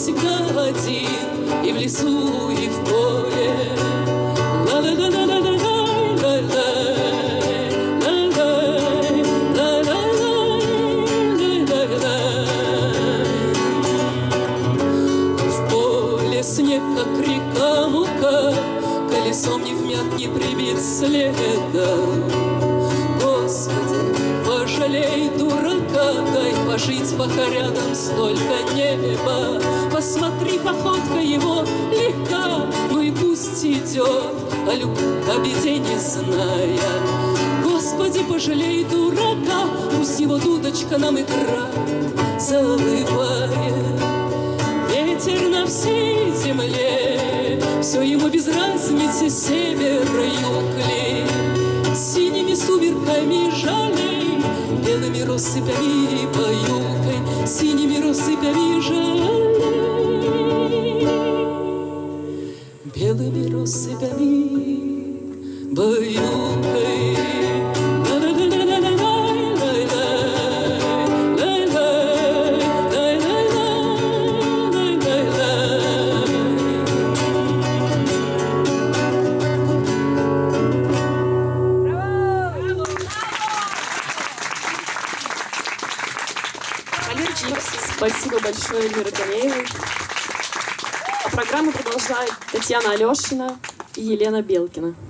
всегда один, и в лесу, и в поле. В поле снег, как река мука, колесом не вмят, не прибит следа. Господи, пожалей дурака, дай пожить пока рядом столько неба. Посмотри, походка его легка, ну и пусть идет, о любви, о беде не зная. Господи, пожалей дурака, пусть его дудочка нам играет, залыбает. Ветер на всей земле, все ему без разницы, север, юг, лей. Синими сумерками жалей, белыми россыпями баюкой, синими россыпями жалей, белыми россыпями баюкой. Спасибо большое, Эльмира Галеева. А программу продолжает Татьяна Алешина и Елена Белкина.